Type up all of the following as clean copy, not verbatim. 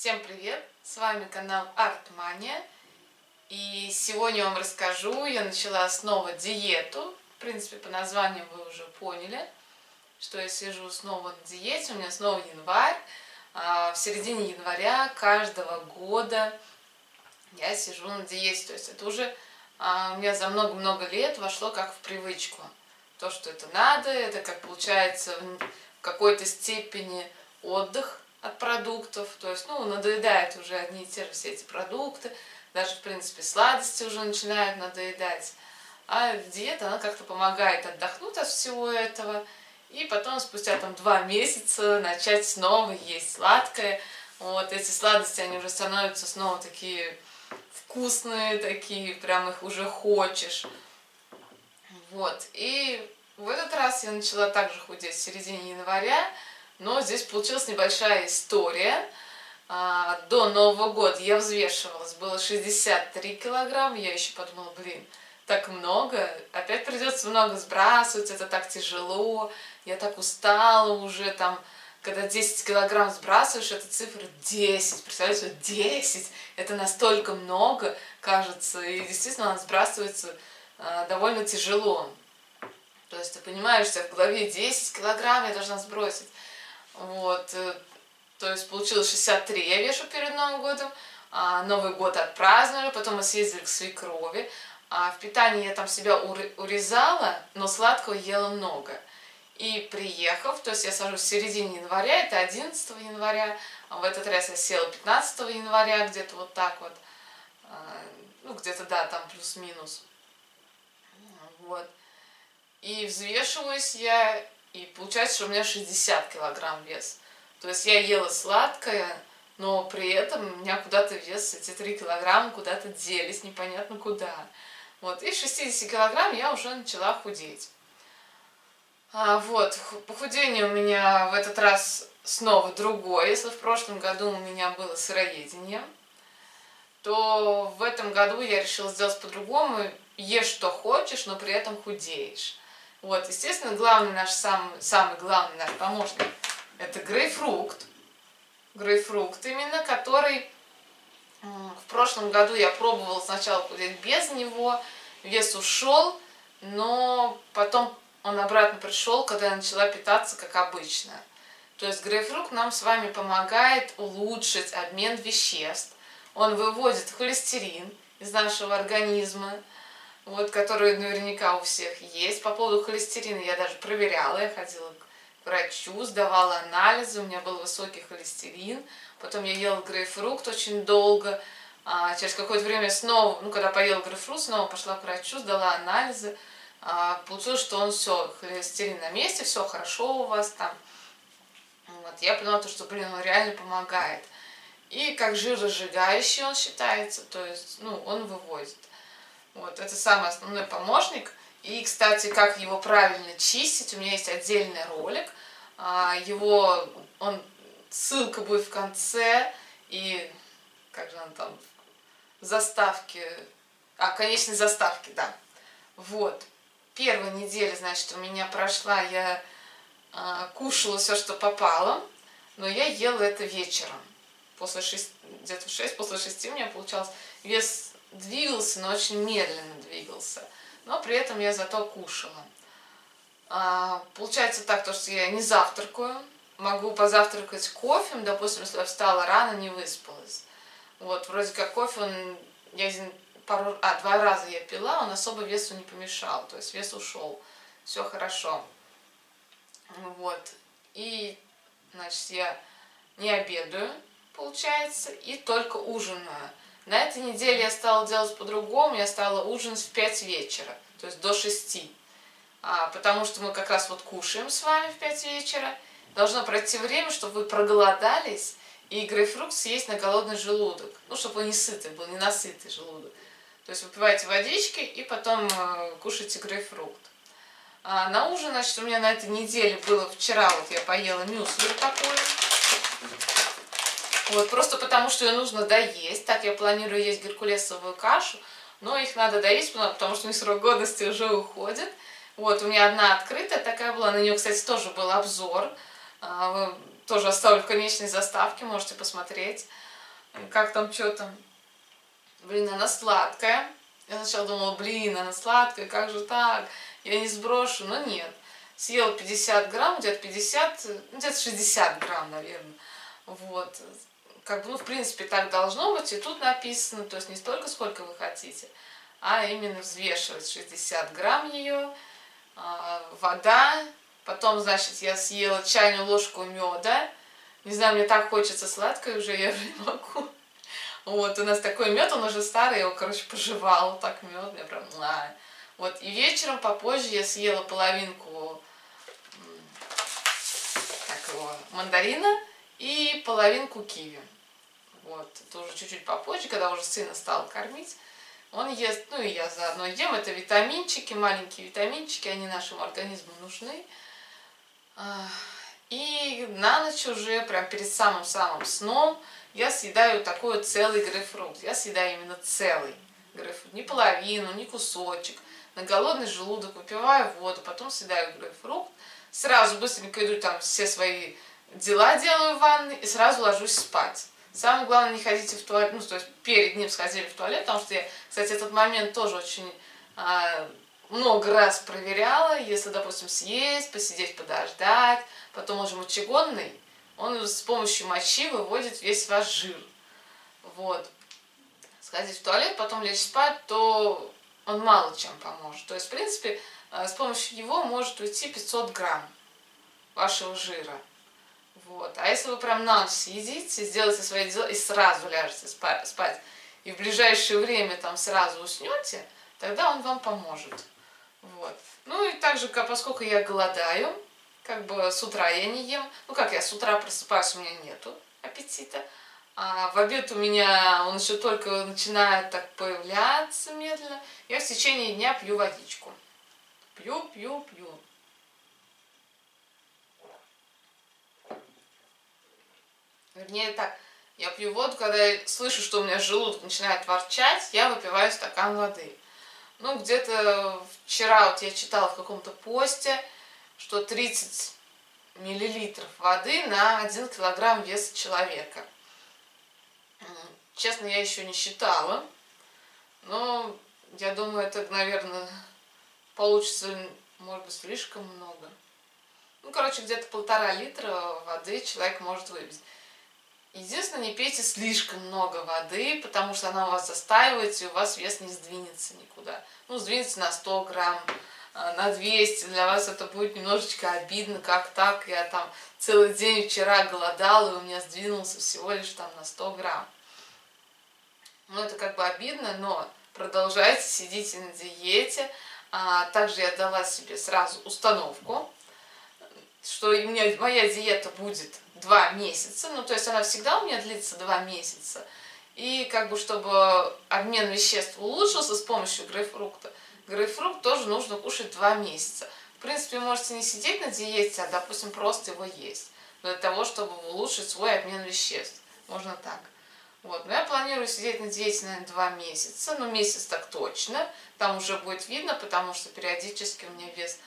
Всем привет! С вами канал Art Manij. И сегодня я вам расскажу, я начала снова диету. В принципе, по названию вы уже поняли, что я сижу снова на диете. У меня снова январь. В середине января каждого года я сижу на диете. То есть это уже у меня за много-много лет вошло как в привычку. То, что это надо, это как получается в какой-то степени отдых от продуктов, то есть, надоедают уже одни и те же все эти продукты, даже, в принципе, сладости уже начинают надоедать, а диета, она как-то помогает отдохнуть от всего этого, и потом, спустя там 2 месяца, начать снова есть сладкое. Вот эти сладости, они уже становятся снова такие вкусные, такие, прям их уже хочешь. Вот, и в этот раз я начала также худеть в середине января, но здесь получилась небольшая история. До Нового года я взвешивалась, было 63 килограмма, я еще подумала, так много, опять придется много сбрасывать, это так тяжело, я так устала уже, там, когда 10 килограмм сбрасываешь, это цифра 10, представляете, 10, это настолько много, кажется, и действительно она сбрасывается довольно тяжело. То есть ты понимаешь, у тебя в голове 10 килограмм я должна сбросить. Вот, то есть получилось 63, я вешу перед Новым годом, Новый год отпраздновали, потом мы съездили к свекрови, в питании я там себя урезала, но сладкого ела много. И приехав, то есть я сажусь в середине января, это 11 января, в этот раз я села 15 января, где-то вот так вот, где-то, да, там плюс-минус. Вот, и взвешиваюсь я. И получается, что у меня 60 килограмм вес. То есть я ела сладкое, но при этом у меня куда-то вес, эти 3 килограмма куда-то делись, непонятно куда. Вот, и с 60 килограмм я уже начала худеть. Вот, похудение у меня в этот раз снова другое. Если в прошлом году у меня было сыроедение, то в этом году я решила сделать по-другому. Ешь, что хочешь, но при этом худеешь. Вот, естественно, главный наш, самый главный наш помощник, это грейпфрукт. Грейпфрукт именно, который в прошлом году я пробовала сначала худеть без него, вес ушел, но потом он обратно пришел, когда я начала питаться как обычно. То есть грейпфрукт нам с вами помогает улучшить обмен веществ. Он выводит холестерин из нашего организма. Вот, которые наверняка у всех есть. По поводу холестерина я даже проверяла, я ходила к врачу, сдавала анализы, у меня был высокий холестерин, потом я ела грейпфрукт очень долго, через какое-то время снова, когда поела грейпфрукт, снова пошла к врачу, сдала анализы, получилось, что он все, холестерин на месте, все хорошо у вас там. Вот, я поняла, что, он реально помогает. И как жиросжигающий он считается, то есть, он выводит. Вот, это самый основной помощник. И, кстати, как его правильно чистить, у меня есть отдельный ролик. Ссылка будет в конце. И, как же он там, заставки, конечной заставки, да. Вот, первая неделя, значит, у меня прошла, я кушала все, что попало, но я ела это вечером. После 6, где-то в 6, после 6 у меня получалось вес... Двигался, но очень медленно двигался. Но при этом я зато кушала. Получается так, то, что я не завтракаю. Могу позавтракать кофе, допустим, если я встала рано, не выспалась. Вот, вроде как кофе, я 2 раза я пила, он особо весу не помешал. То есть вес ушел. Все хорошо. Вот. И, значит, я не обедаю, получается, и только ужинаю. На этой неделе я стала делать по-другому, я стала ужинать в 5 вечера, то есть до 6. Потому что мы как раз вот кушаем с вами в 5 вечера. Должно пройти время, чтобы вы проголодались, и грейпфрукт съесть на голодный желудок. Чтобы он не сытый был, не насытый желудок. То есть выпиваете водички и потом кушаете грейпфрукт. На ужин, значит, у меня на этой неделе было вчера, вот я поела мюсли такое. Вот, просто потому, что ее нужно доесть. Так, я планирую есть геркулесовую кашу, но их надо доесть, потому что у них срок годности уже уходит. Вот, у меня одна открытая такая была, на нее, кстати, тоже был обзор. Тоже оставлю в конечной заставке, можете посмотреть. как там, что там. Блин, она сладкая. Я сначала думала, блин, она сладкая, как же так? Я не сброшу, но нет. Съела 50 грамм, где-то 50, где-то 60 грамм, наверное. Вот. Как бы, ну, в принципе, так должно быть. И тут написано, то есть не столько, сколько вы хотите, а именно взвешивать 60 грамм ее, вода. Потом, значит, я съела чайную ложку меда. Не знаю, мне так хочется сладкое уже, я уже не могу. Вот, у нас такой мед, он уже старый, я его, короче, пожевала, так мед, я прям... Вот, и вечером попозже я съела половинку мандарина и половинку киви. Вот, это уже чуть-чуть попозже, когда уже сына стал кормить. Он ест, ну и я заодно ем, это витаминчики, маленькие витаминчики, они нашему организму нужны. И на ночь уже, прям перед самым-самым сном, я съедаю такой целый грейпфрут. Я съедаю именно целый грейпфрут, не половину, не кусочек. На голодный желудок выпиваю воду, потом съедаю грейпфрут. Сразу быстренько иду, там все свои дела делаю в ванной и сразу ложусь спать. Самое главное, не ходите в туалет, ну, то есть перед ним сходили в туалет, потому что я, кстати, этот момент тоже очень много раз проверяла. Если, допустим, съесть, посидеть, подождать, потом уже мочегонный, он с помощью мочи выводит весь ваш жир. Вот. Сходить в туалет, потом лечь спать, то он мало чем поможет. То есть, в принципе, с помощью него может уйти 500 грамм вашего жира. Вот. А если вы прям на ночь съедите, сделаете свои дела и сразу ляжете спать, и в ближайшее время там сразу уснете, тогда он вам поможет. Вот. Ну и также, поскольку я голодаю, как бы с утра я не ем. Ну как, я с утра просыпаюсь, у меня нету аппетита. А в обед у меня он еще только начинает так появляться медленно. Я в течение дня пью водичку. Пью. Вернее так, я пью воду, когда я слышу, что у меня желудок начинает ворчать, я выпиваю стакан воды. Ну, где-то вчера вот я читала в каком-то посте, что 30 миллилитров воды на 1 килограмм веса человека. Честно, я еще не считала, но я думаю, это, наверное, получится, может быть, слишком много. Ну, короче, где-то 1,5 литра воды человек может выпить. Единственное, не пейте слишком много воды, потому что она у вас застаивается, и у вас вес не сдвинется никуда. Ну, сдвинется на 100 грамм, на 200, для вас это будет немножечко обидно, как так, я там целый день вчера голодала, и у меня сдвинулся всего лишь там на 100 грамм. Ну, это как бы обидно, но продолжайте, сидите на диете. Также я дала себе сразу установку, что у меня, моя диета будет 2 месяца, ну то есть она всегда у меня длится 2 месяца. И как бы чтобы обмен веществ улучшился с помощью грейпфрута, грейпфрут тоже нужно кушать 2 месяца. В принципе, можете не сидеть на диете, а допустим просто его есть. Но для того, чтобы улучшить свой обмен веществ. Можно так. Вот. Но я планирую сидеть на диете, наверное, 2 месяца, ну месяц так точно. Там уже будет видно, потому что периодически у меня вес...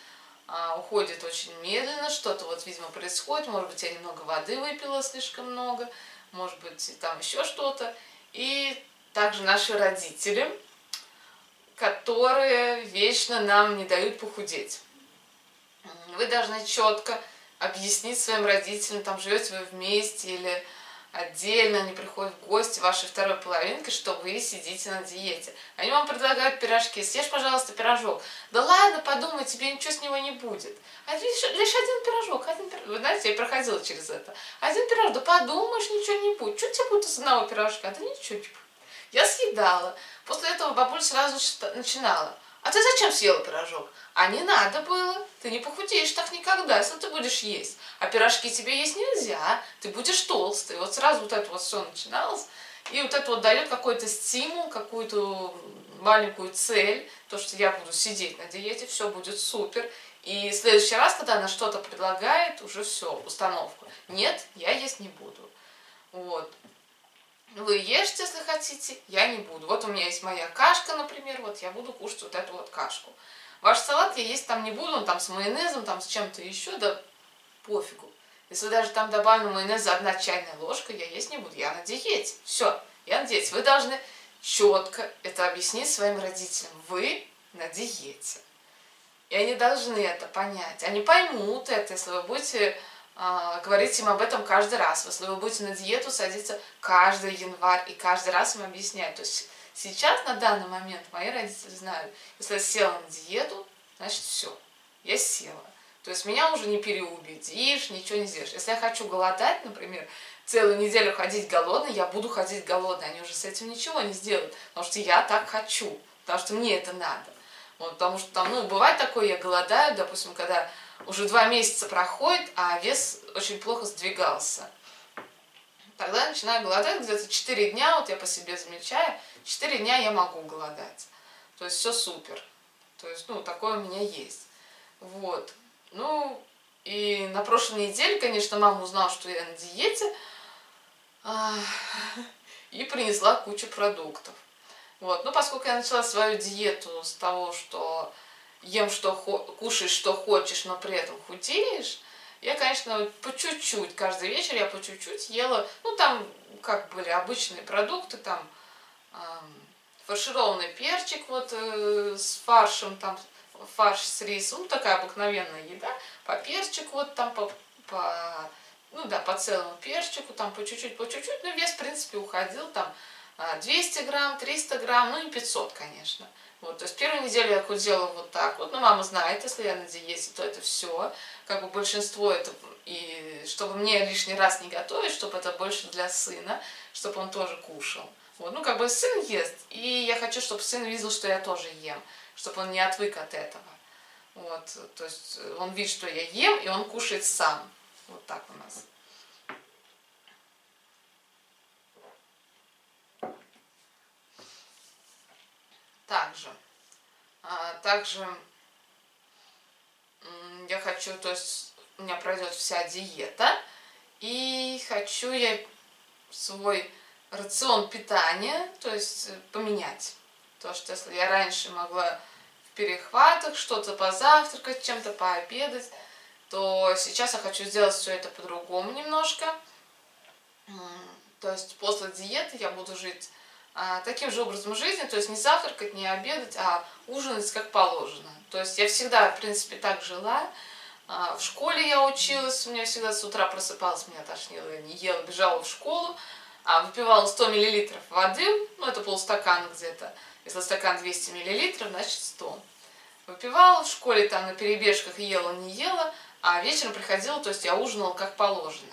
уходит очень медленно, что-то вот, видимо, происходит, может быть, я немного воды выпила, слишком много, может быть, там еще что-то. И также наши родители, которые вечно нам не дают похудеть. Вы должны четко объяснить своим родителям, там живете вы вместе или отдельно, они приходят в гости вашей второй половинке, что вы сидите на диете. Они вам предлагают пирожки. Съешь, пожалуйста, пирожок. Да ладно, подумай, тебе ничего с него не будет. Лишь один пирожок, Вы знаете, я проходила через это. Один пирожок, да подумаешь, ничего не будет. Что тебе будет из одного пирожка? Да ничего не будет. Я съедала. После этого бабуль сразу начинала. А ты зачем съела пирожок? А не надо было. Ты не похудеешь так никогда, если ты будешь есть. А пирожки тебе есть нельзя. Ты будешь толстый. Вот сразу вот это вот все начиналось. И вот это вот дает какой-то стимул, какую-то маленькую цель. То, что я буду сидеть на диете, все будет супер. И в следующий раз, когда она что-то предлагает, уже все, установка. Нет, я есть не буду. Вот. Вы ешьте, если хотите, я не буду. Вот у меня есть моя кашка, например, вот я буду кушать вот эту вот кашку. Ваш салат я есть там не буду, он там с майонезом, там с чем-то еще, да пофигу. Если даже там добавлено майонеза 1 чайная ложка, я есть не буду, я на диете. Все, я на диете. Вы должны четко это объяснить своим родителям. Вы на диете. И они должны это понять. Они поймут это, если вы будете говорить им об этом каждый раз. Если вы будете на диету садиться каждый январь и каждый раз им объяснять. То есть сейчас, на данный момент, мои родители знают, если я села на диету, значит все, я села. То есть меня уже не переубедишь, ничего не сделаешь. Если я хочу голодать, например, целую неделю ходить голодной, я буду ходить голодной. Они уже с этим ничего не сделают, потому что я так хочу, потому что мне это надо. Вот, потому что там, ну, бывает такое, я голодаю, допустим, когда уже 2 месяца проходит, а вес очень плохо сдвигался. Тогда я начинаю голодать, где-то 4 дня, вот я по себе замечаю, 4 дня я могу голодать. То есть все супер. То есть, ну, такое у меня есть. Вот. Ну, и на прошлой неделе, конечно, мама узнала, что я на диете, и принесла кучу продуктов. Вот. Но поскольку я начала свою диету с того, что ем, что кушаешь, что хочешь, но при этом худеешь, я, конечно, по чуть-чуть, каждый вечер я по чуть-чуть ела, ну, там, как были обычные продукты, там, фаршированный перчик, вот, с фаршем, там, фарш с рисом, ну, такая обыкновенная еда, по перчику, вот там, ну да, по целому перчику, там по чуть-чуть, но вес, в принципе, уходил, там 200 грамм, 300 грамм, ну и 500, конечно. Вот, то есть первую неделю я худела вот так вот, но мама знает, если я на диете, то это все, как бы большинство это, и чтобы мне лишний раз не готовить, чтобы это больше для сына, чтобы он тоже кушал. Вот, ну как бы сын ест, и я хочу, чтобы сын видел, что я тоже ем, чтобы он не отвык от этого. Вот, то есть он видит, что я ем, и он кушает сам. Вот так у нас. Также я хочу, то есть у меня пройдет вся диета, и хочу я свой рацион питания, то есть поменять. То, что если я раньше могла в перехватах что-то позавтракать, чем-то пообедать, то сейчас я хочу сделать все это по-другому немножко. То есть после диеты я буду жить таким же образом жизни, то есть не завтракать, не обедать, а ужинать как положено. То есть я всегда, в принципе, так жила. В школе я училась, у меня всегда с утра просыпалась, меня тошнило, я не ела, бежала в школу, выпивала 100 мл воды, ну это полстакана где-то. Если стакан 200 мл, значит 100. Выпивала в школе, там на перебежках ела, не ела, а вечером приходила, то есть я ужинала как положено.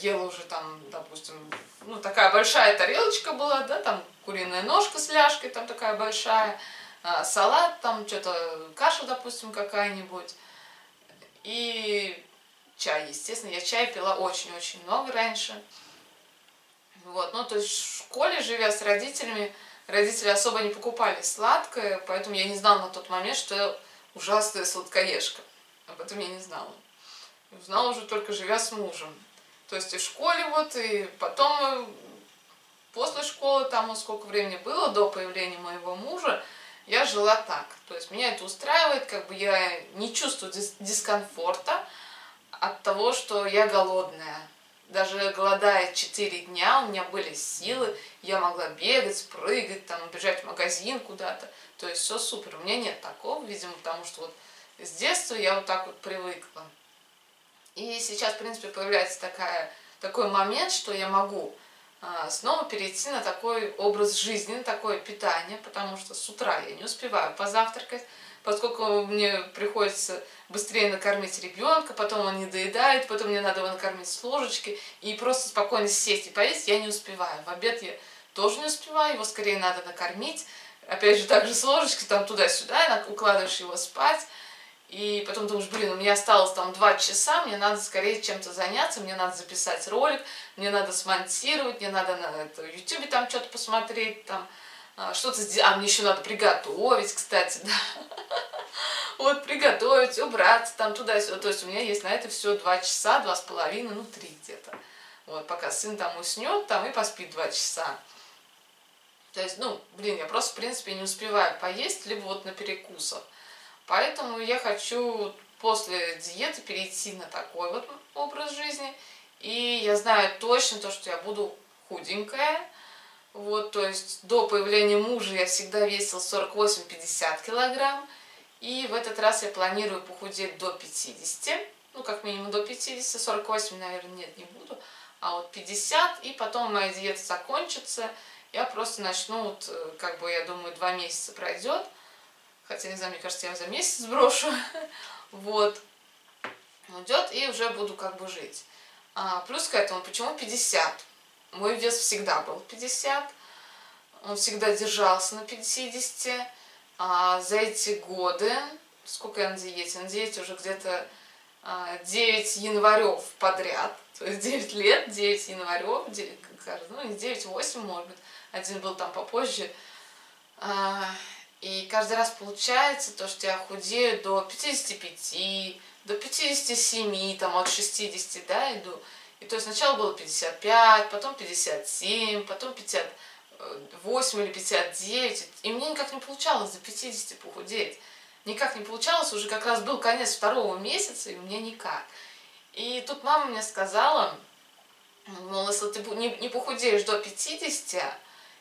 Ела уже там, допустим, ну такая большая тарелочка была, да, там куриная ножка с ляжкой, там такая большая, салат, там что-то, каша, допустим, какая-нибудь. И чай, естественно, я чай пила очень-очень много раньше. Вот, ну то есть в школе, живя с родителями, родители особо не покупали сладкое, поэтому я не знала на тот момент, что я ужасная сладкоежка. Об этом я не знала. Узнала уже только живя с мужем. То есть и в школе вот, и потом после школы, там сколько времени было до появления моего мужа, я жила так. То есть меня это устраивает, как бы я не чувствую дискомфорта от того, что я голодная. Даже голодая 4 дня, у меня были силы, я могла бегать, прыгать, там, бежать в магазин куда-то. То есть все супер. У меня нет такого, видимо, потому что вот с детства я вот так вот привыкла. И сейчас, в принципе, появляется такой момент, что я могу снова перейти на такой образ жизни, на такое питание, потому что с утра я не успеваю позавтракать, поскольку мне приходится быстрее накормить ребенка, потом он не доедает, потом мне надо его накормить с ложечки, и просто спокойно сесть и поесть я не успеваю. В обед я тоже не успеваю, его скорее надо накормить, опять же, также с ложечки, там туда-сюда, укладываешь его спать. И потом думаешь, блин, у меня осталось там 2 часа, мне надо скорее чем-то заняться, мне надо записать ролик, мне надо смонтировать, мне надо на YouTube там что-то посмотреть, там что-то сделать, а мне еще надо приготовить, кстати, да. Вот, приготовить, убраться там туда-сюда, то есть у меня есть на это все 2 часа, 2,5, ну 3 где-то. Вот, пока сын там уснет, там и поспит 2 часа. То есть, ну, блин, я просто, в принципе, не успеваю поесть, либо вот на перекусах. Поэтому я хочу после диеты перейти на такой вот образ жизни. И я знаю точно то, что я буду худенькая. Вот, то есть до появления мужа я всегда весила 48-50 килограмм. И в этот раз я планирую похудеть до 50. Ну, как минимум до 50. 48, наверное, нет, не буду. А вот 50. И потом моя диета закончится. Я просто начну, вот, как бы, я думаю, 2 месяца пройдет. Хотя, не знаю, мне кажется, я за месяц брошу. Вот. Идет, и уже буду как бы жить. Плюс к этому, почему 50? Мой вес всегда был 50. Он всегда держался на 50. За эти годы, сколько я на диете уже где-то 9 январев подряд. То есть 9 лет, 9 январев, 9, ну не 9, 8 может быть. Один был там попозже. И каждый раз получается то, что я худею до 55, до 57, там от 60, да, иду. И то есть сначала было 55, потом 57, потом 58 или 59. И мне никак не получалось до 50 похудеть. Никак не получалось, уже как раз был конец второго месяца, и мне никак. И тут мама мне сказала, мол, если ты не похудеешь до 50,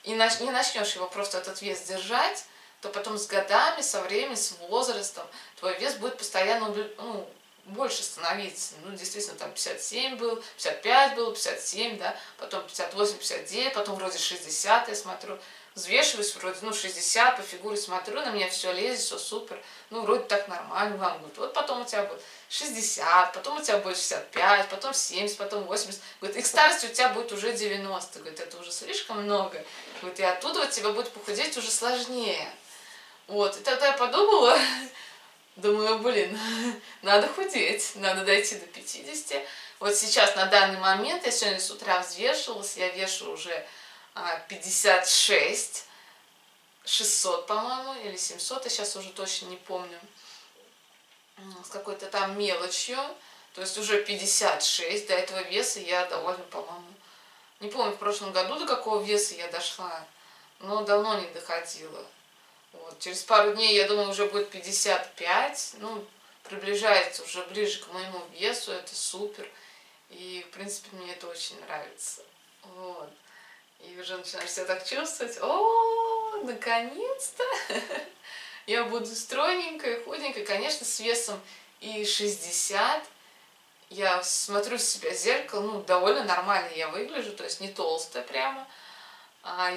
и не начнешь его просто этот вес держать, то потом с годами, со временем, с возрастом твой вес будет постоянно, ну, больше становиться. Ну, действительно, там 57 был, 55 был, 57, да, потом 58, 59, потом вроде 60, я смотрю, взвешиваюсь, вроде, ну, 60, по фигуре смотрю, на меня все лезет, все супер, ну, вроде так нормально, мама говорит, вот потом у тебя будет 60, потом у тебя будет 65, потом 70, потом 80, говорит, и к старости у тебя будет уже 90, говорит, это уже слишком много, говорит, и оттуда вот тебя будет похудеть уже сложнее. Вот, и тогда я подумала, думаю, блин, надо худеть, надо дойти до 50. Вот сейчас, на данный момент, я сегодня с утра взвешивалась, я вешу уже 56, 600, по-моему, или 700, я сейчас уже точно не помню, с какой-то там мелочью, то есть уже 56, до этого веса я довольно, по-моему, не помню, в прошлом году до какого веса я дошла, но давно не доходила. Вот. Через пару дней, я думаю, уже будет 55, ну, приближается уже ближе к моему весу, это супер, и, в принципе, мне это очень нравится, вот, и уже начинаешь себя так чувствовать, о, наконец-то, я буду стройненькой, худенькой, конечно, с весом и 60, я смотрю в себя в зеркало, ну, довольно нормально я выгляжу, то есть не толстая прямо.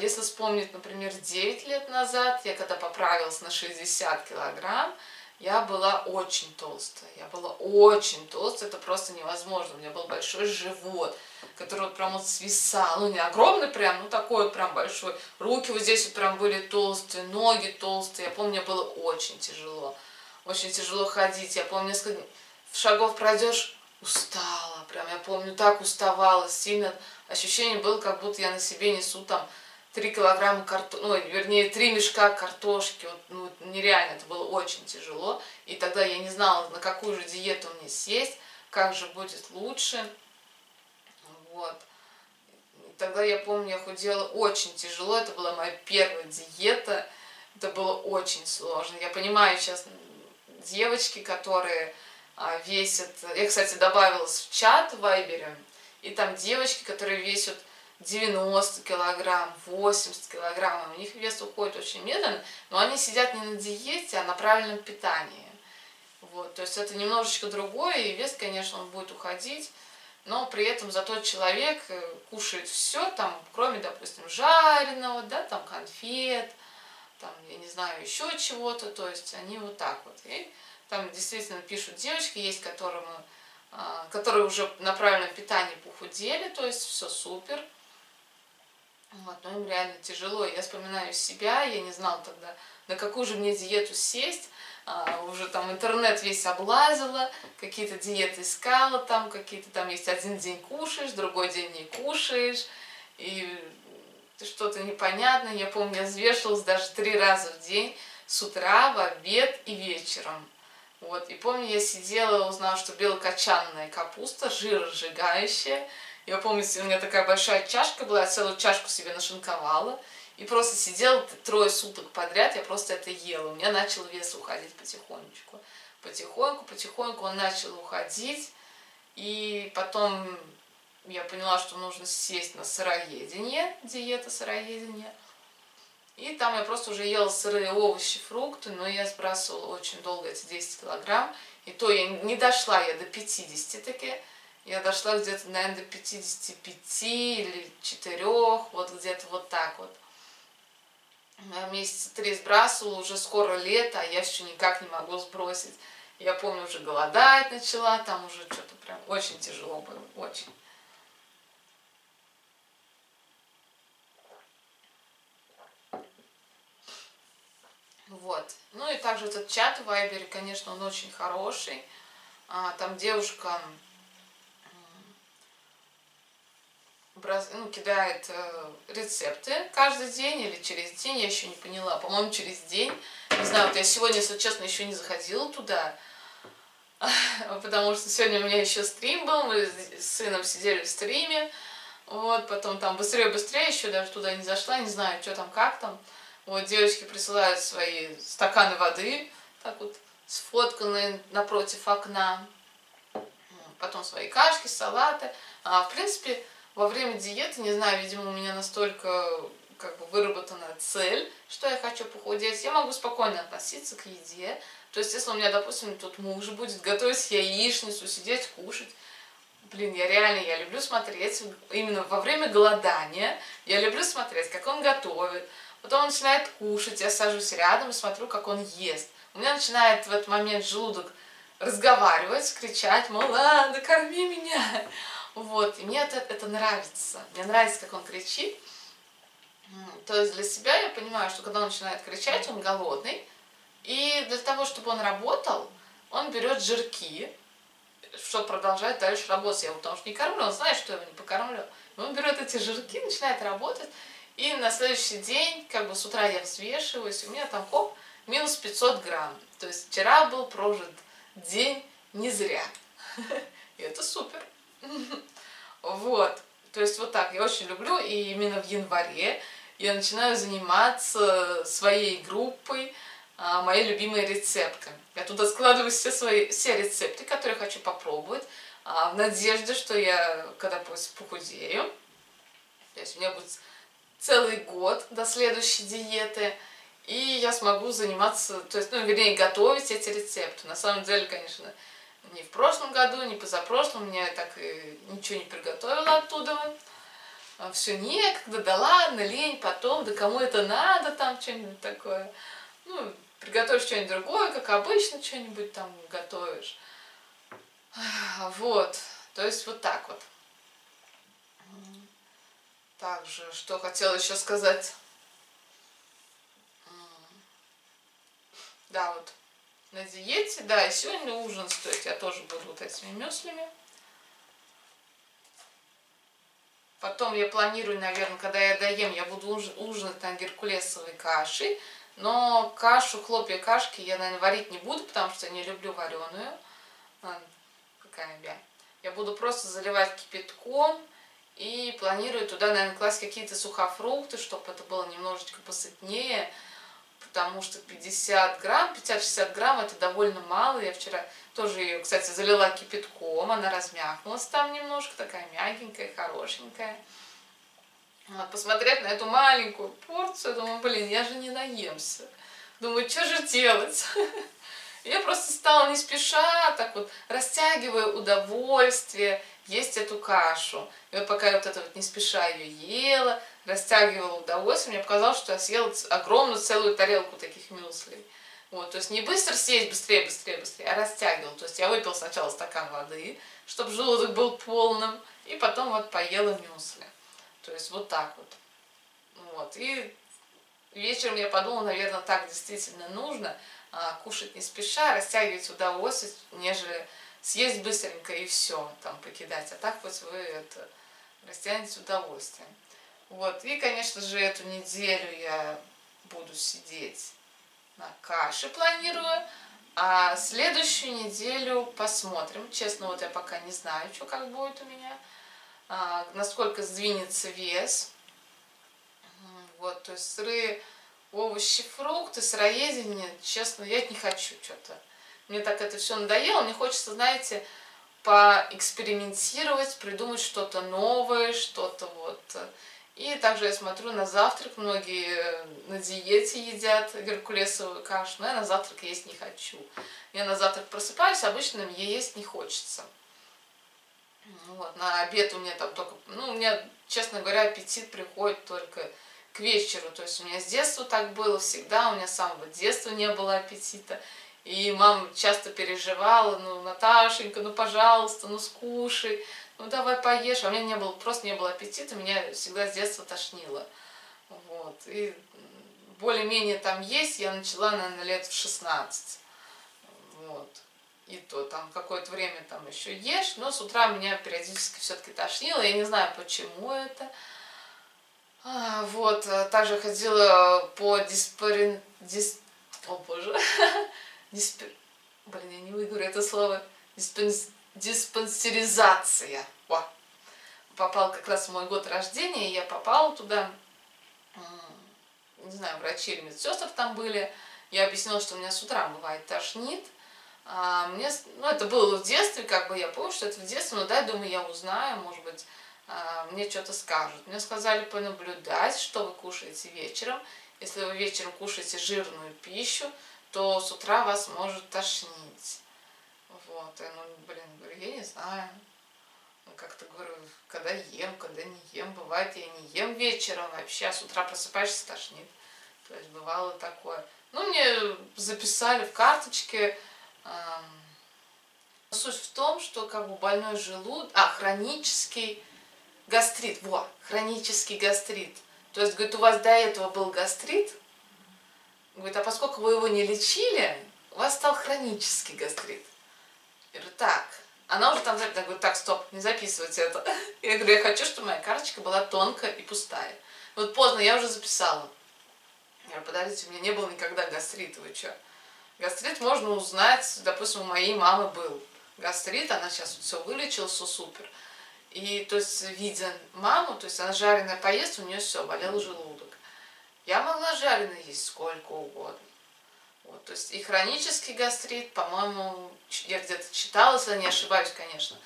Если вспомнить, например, 9 лет назад, я когда поправилась на 60 килограмм, я была очень толстая. Я была очень толстая, это просто невозможно. У меня был большой живот, который вот прям вот свисал. Ну, не огромный прям, ну такой вот прям большой. Руки вот здесь вот прям были толстые, ноги толстые. Я помню, мне было очень тяжело. Очень тяжело ходить. Я помню, несколько шагов пройдешь, устала. Прям я помню, так уставала сильно. Ощущение было, как будто я на себе несу там 3 килограмма картошки, ну, вернее, 3 мешка картошки. Вот, ну, нереально, это было очень тяжело. И тогда я не знала, на какую же диету мне съесть, как же будет лучше. Вот. И тогда я помню, я худела очень тяжело. Это была моя первая диета. Это было очень сложно. Я понимаю сейчас девочки, которые весят... Я, кстати, добавилась в чат в Вайбере. И там девочки, которые весят 90 килограмм, 80 килограмм, у них вес уходит очень медленно, но они сидят не на диете, а на правильном питании. Вот, то есть это немножечко другое, и вес, конечно, он будет уходить, но при этом зато человек кушает все, там, кроме, допустим, жареного, да, там, конфет, там, я не знаю, еще чего-то, то есть они вот так вот. И там действительно пишут девочки, есть которые уже на правильном питании похудели, то есть все супер. Вот, но им реально тяжело. Я вспоминаю себя, я не знала тогда, на какую же мне диету сесть. Уже там интернет весь облазила, какие-то диеты искала, там какие-то там есть один день кушаешь, другой день не кушаешь. И что-то непонятное. Я помню, я взвешивалась даже 3 раза в день, с утра, в обед и вечером. Вот, и помню, я сидела, узнала, что белокочанная капуста, жиросжигающая. Я помню, у меня такая большая чашка была, я целую чашку себе нашинковала. И просто сидела 3 суток подряд, я просто это ела. У меня начал вес уходить потихонечку. потихоньку он начал уходить. И потом я поняла, что нужно сесть на сыроедение, диета сыроедения. И там я просто уже ела сырые овощи, фрукты, но я сбрасывала очень долго эти 10 килограмм. И то я не дошла я до 50 таки. Я дошла где-то, наверное, до 55 или 4, вот где-то вот так вот. Я месяца 3 сбрасывала, уже скоро лето, а я еще никак не могу сбросить. Я помню, уже голодать начала, там уже что-то прям очень тяжело было, очень. Вот. Ну и также этот чат в Вайбере, конечно, он очень хороший. Там девушка кидает рецепты каждый день или через день, я еще не поняла. По-моему, через день. Не знаю, вот я сегодня, если честно, еще не заходила туда. Потому что сегодня у меня еще стрим был, мы с сыном сидели в стриме. Вот, потом там быстрее, еще даже туда не зашла, не знаю, что там, как там. Вот девочки присылают свои стаканы воды, так вот, сфотканные напротив окна. Потом свои кашки, салаты. В принципе, во время диеты, не знаю, видимо, у меня настолько как бы выработана цель, что я хочу похудеть. Я могу спокойно относиться к еде. То есть, если у меня, допустим, тут муж будет готовить яичницу, сидеть, кушать. Блин, я реально, я люблю смотреть, именно во время голодания, я люблю смотреть, как он готовит. Потом он начинает кушать, я сажусь рядом и смотрю, как он ест. У меня начинает в этот момент желудок разговаривать, кричать, мол, ладно, корми меня. Вот, и мне это нравится. Мне нравится, как он кричит. То есть для себя я понимаю, что когда он начинает кричать, он голодный. И для того, чтобы он работал, он берет жирки, чтобы продолжать дальше работать. Я его потому что не кормлю, он знает, что я его не покормлю. И он берет эти жирки, начинает работать. И на следующий день, как бы с утра я взвешиваюсь, у меня там, хоп, минус 500 грамм. То есть вчера был прожит день не зря. И это супер. Вот. То есть вот так я очень люблю. И именно в январе я начинаю заниматься своей группой «Мои любимые рецепты». Я туда складываю все рецепты, которые хочу попробовать, в надежде, что я когда похудею. То есть у меня будет целый год до следующей диеты, и я смогу заниматься, то есть, ну, вернее, готовить эти рецепты. На самом деле, конечно, ни в прошлом году, ни позапрошлом я так и ничего не приготовила оттуда. Все некогда, да ладно, лень, потом, да кому это надо, там, что-нибудь такое. Ну, приготовишь что-нибудь другое, как обычно, что-нибудь там готовишь. Вот, то есть вот так вот. Также, что хотела еще сказать. Да, вот на диете. Да, и сегодня ужин стоит. Я тоже буду вот этими мюслями. Потом я планирую, наверное, когда я доем, я буду ужинать на геркулесовой кашей. Но кашу, хлопья кашки я, наверное, варить не буду, потому что я не люблю вареную. Я буду просто заливать кипятком. И планирую туда, наверное, класть какие-то сухофрукты, чтобы это было немножечко посытнее. Потому что 50 грамм, 50-60 грамм это довольно мало. Я вчера тоже ее, кстати, залила кипятком. Она размякнулась там немножко, такая мягенькая, хорошенькая. Вот, посмотреть на эту маленькую порцию, думаю, блин, я же не наемся. Думаю, что же делать? Я просто стала не спеша, так вот, растягивая удовольствие, есть эту кашу. И вот пока я вот это вот не спеша ее ела, растягивала удовольствие, мне показалось, что я съела огромную целую тарелку таких мюслей. Вот, то есть не быстро съесть, быстрее, а растягивала. То есть я выпила сначала стакан воды, чтобы желудок был полным, и потом вот поела мюсли. То есть вот так вот. Вот, и вечером я подумала, наверное, так действительно нужно. Кушать не спеша, растягивать удовольствие, нежели съесть быстренько и все, там, покидать. А так вот вы это растянете удовольствие. Вот. И, конечно же, эту неделю я буду сидеть на каше, планирую. А следующую неделю посмотрим. Честно, вот я пока не знаю, что как будет у меня. Насколько сдвинется вес. Вот, то есть сырые овощи, фрукты, сыроедение, честно, я не хочу что-то. Мне так это все надоело, мне хочется, знаете, поэкспериментировать, придумать что-то новое, что-то вот. И также я смотрю на завтрак, многие на диете едят геркулесовую кашу, но я на завтрак есть не хочу. Я на завтрак просыпаюсь, обычно мне есть не хочется. Вот, на обед у меня там только, ну, у меня, честно говоря, аппетит приходит только к вечеру. То есть у меня с детства так было всегда, у меня с самого детства не было аппетита. И мама часто переживала, ну, Наташенька, ну, пожалуйста, ну, скушай, ну, давай поешь. А у меня не было, просто не было аппетита, меня всегда с детства тошнило. Вот, и более-менее там есть я начала, наверное, лет в 16. Вот. И то там какое-то время там еще ешь, но с утра меня периодически все-таки тошнило, я не знаю, почему это. Вот, также ходила по диспансеризация. О! Попал как раз в мой год рождения, и я попала туда, не знаю, врачи или медсестры там были. Я объяснила, что у меня с утра бывает тошнит. Мне, ну, это было в детстве, как бы я помню, что это в детстве, но да, я думаю, я узнаю, может быть, мне что-то скажут. Мне сказали понаблюдать, что вы кушаете вечером. Если вы вечером кушаете жирную пищу, то с утра вас может тошнить. Вот, я, ну, блин, говорю, я не знаю. Как-то говорю, когда ем, когда не ем, бывает, я не ем вечером вообще, а с утра просыпаешься, тошнит. То есть бывало такое. Ну, мне записали в карточке. Суть в том, что как бы больной желудок, хронический гастрит, хронический гастрит. То есть, говорит, у вас до этого был гастрит, говорит, а поскольку вы его не лечили, у вас стал хронический гастрит. Я говорю, так, она уже там записывает, говорит, так, стоп, не записывайте это. Я говорю, я хочу, чтобы моя карточка была тонкая и пустая. Вот поздно, я уже записала. Я говорю, подождите, у меня не было никогда гастрита, вы что? Гастрит можно узнать, допустим, у моей мамы был гастрит, она сейчас все вылечила, все супер. И, то есть, видя маму, то есть, она жареная поест, у нее все, болел желудок. Я могла жареное есть сколько угодно. Вот, то есть, и хронический гастрит, по-моему, я где-то читала, если я не ошибаюсь, конечно,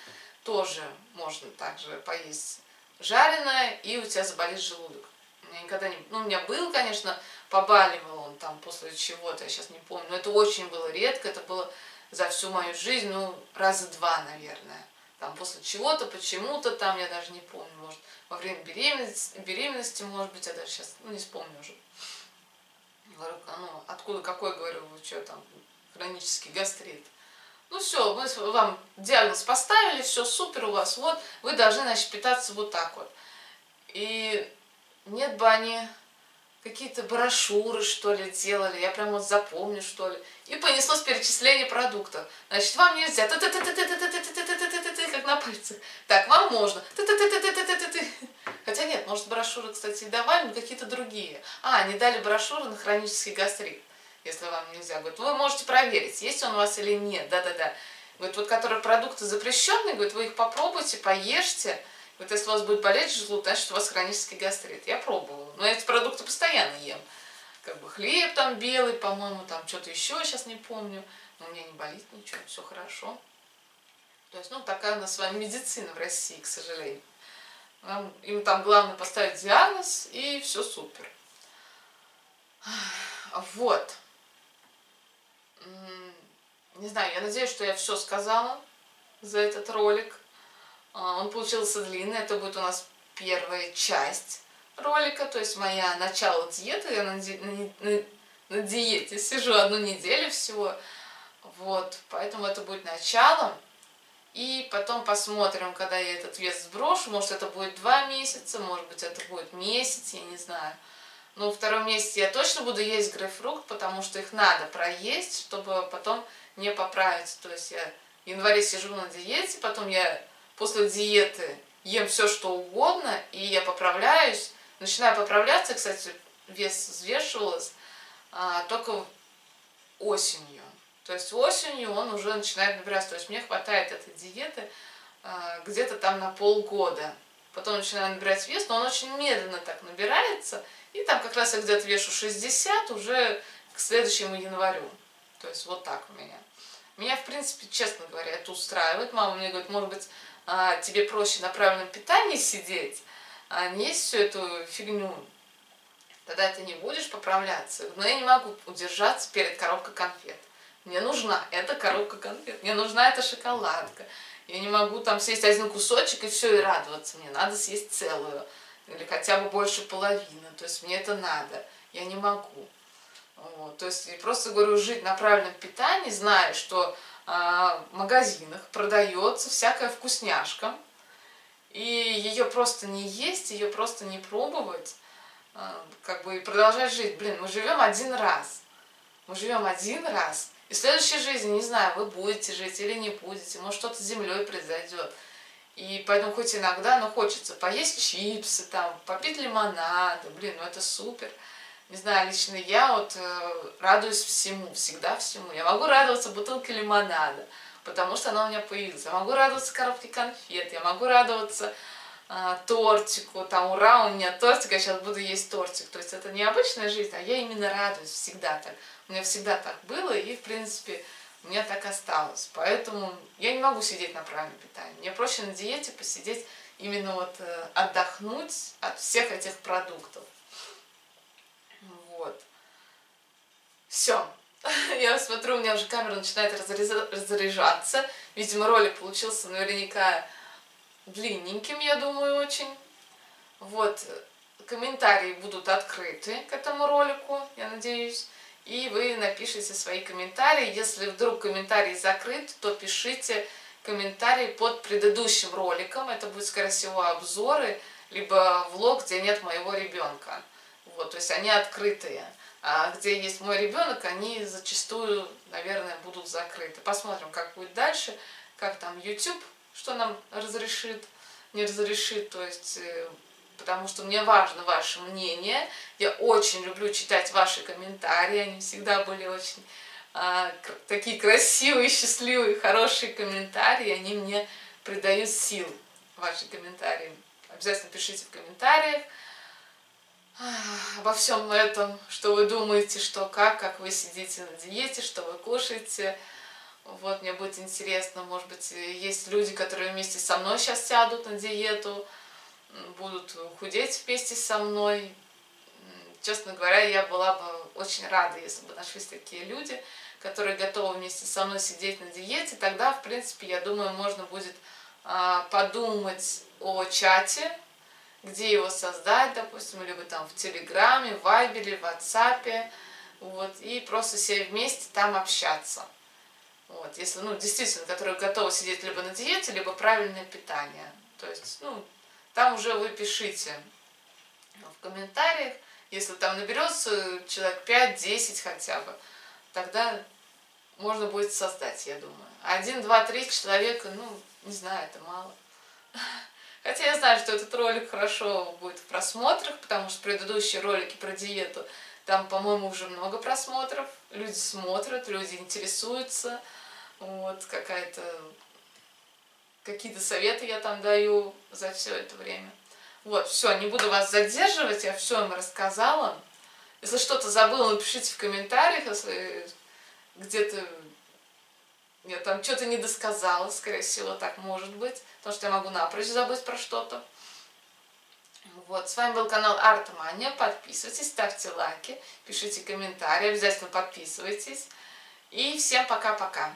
тоже можно также поесть жареное, и у тебя заболит желудок. Я никогда не... Ну, у меня был, конечно, побаливал он там после чего-то, я сейчас не помню. Но это очень было редко, это было за всю мою жизнь, ну, раза два, наверное. Там после чего-то, почему-то там, я даже не помню, может, во время беременности, может быть, я даже сейчас, ну, не вспомню уже. Говорю, ну, откуда, какой, говорю, вы что там, хронический гастрит. Ну, все, мы вам диагноз поставили, все супер у вас, вот, вы должны, значит, питаться вот так вот. И... Нет бы они какие-то брошюры, что ли, делали, я прям вот запомню, что ли. И понеслось перечисление продуктов. Значит, вам нельзя, как на пальцах. Так, вам можно. Хотя нет, может, брошюры, кстати, и давали, но какие-то другие. Они дали брошюры на хронический гастрит, если вам нельзя. Говорит, вы можете проверить, есть он у вас или нет. Да-да-да. Говорит, вот которые продукты запрещенные, говорит, вы их попробуйте, поешьте. Вот если у вас будет болеть желудок, значит, у вас хронический гастрит. Я пробовала. Но я эти продукты постоянно ем. Как бы хлеб там белый, по-моему, там что-то еще, сейчас не помню. Но у меня не болит ничего, все хорошо. То есть, ну, такая у нас с вами медицина в России, к сожалению. Им там главное поставить диагноз, и все супер. Вот. Не знаю, я надеюсь, что я все сказала за этот ролик. Он получился длинный, это будет у нас первая часть ролика, то есть моя начало диеты, я на диете сижу одну неделю всего, вот, поэтому это будет начало, и потом посмотрим, когда я этот вес сброшу, может это будет 2 месяца, может быть это будет месяц, я не знаю, но во втором месяце я точно буду есть грейпфрукт, потому что их надо проесть, чтобы потом не поправиться, то есть я в январе сижу на диете, потом я... После диеты ем все, что угодно, и я поправляюсь. Начинаю поправляться, кстати, вес взвешивалось только осенью. То есть осенью он уже начинает набираться. То есть мне хватает этой диеты где-то там на полгода. Потом начинаю набирать вес, но он очень медленно так набирается. И там как раз я где-то вешу 60 уже к следующему январю. То есть вот так у меня. Меня, в принципе, честно говоря, это устраивает. Мама мне говорит, может быть, тебе проще на правильном питании сидеть, а не есть всю эту фигню. Тогда ты не будешь поправляться. Но я не могу удержаться перед коробкой конфет. Мне нужна эта коробка конфет, мне нужна эта шоколадка. Я не могу там съесть один кусочек и все, и радоваться. Мне надо съесть целую. Или хотя бы больше половины. То есть мне это надо. Я не могу. Вот. То есть я просто говорю, жить на правильном питании, зная, что в магазинах продается всякая вкусняшка. И ее просто не есть, ее просто не пробовать. Как бы и продолжать жить. Блин, мы живем один раз. Мы живем один раз. И в следующей жизни, не знаю, вы будете жить или не будете. Может, что-то с землей произойдет. И поэтому хоть иногда, но хочется поесть чипсы, там, попить лимонада. Блин, ну это супер. Не знаю, лично я вот радуюсь всему, всегда всему. Я могу радоваться бутылке лимонада, потому что она у меня появилась. Я могу радоваться коробке конфет, я могу радоваться тортику. Там, ура, у меня тортик, я сейчас буду есть тортик. То есть это не обычная жизнь, а я именно радуюсь всегда так. У меня всегда так было, и, в принципе, у меня так осталось. Поэтому я не могу сидеть на правильном питании. Мне проще на диете посидеть, именно вот отдохнуть от всех этих продуктов. Вот. Все. Я смотрю, у меня уже камера начинает разряжаться. Видимо, ролик получился наверняка длинненьким, я думаю, очень. Вот. Комментарии будут открыты к этому ролику, я надеюсь. И вы напишите свои комментарии. Если вдруг комментарий закрыт, то пишите комментарии под предыдущим роликом. Это будет, скорее всего, обзоры, либо влог, где нет моего ребенка. Вот, то есть они открытые. А где есть мой ребенок, они зачастую, наверное, будут закрыты. Посмотрим, как будет дальше, как там YouTube, что нам разрешит, не разрешит, то есть... Потому что мне важно ваше мнение. Я очень люблю читать ваши комментарии. Они всегда были очень такие красивые, счастливые, хорошие комментарии. Они мне придают сил, ваши комментарии. Обязательно пишите в комментариях обо всем этом, что вы думаете, что как вы сидите на диете, что вы кушаете. Вот, мне будет интересно, может быть, есть люди, которые вместе со мной сейчас сядут на диету, будут худеть вместе со мной. Честно говоря, я была бы очень рада, если бы нашлись такие люди, которые готовы вместе со мной сидеть на диете. Тогда, в принципе, я думаю, можно будет подумать о чате, где его создать, допустим, либо там в Телеграме, в Вайбере, в WhatsApp, вот, и просто все вместе там общаться. Вот, если, ну, действительно, которые готовы сидеть либо на диете, либо правильное питание. То есть, ну, там уже вы пишите в комментариях, если там наберется человек 5-10 хотя бы, тогда можно будет создать, я думаю. 1, 2, 3 человека, ну, не знаю, это мало. Хотя я знаю, что этот ролик хорошо будет в просмотрах, потому что предыдущие ролики про диету, там, по-моему, уже много просмотров. Люди смотрят, люди интересуются. Вот, какие-то советы я там даю за все это время. Вот, все, не буду вас задерживать, я все им рассказала. Если что-то забыла, напишите в комментариях, если где-то я там что-то не досказала, скорее всего, так может быть, потому что я могу напрочь забыть про что-то. Вот, с вами был канал Art Manij. Подписывайтесь, ставьте лайки, пишите комментарии, обязательно подписывайтесь. И всем пока-пока.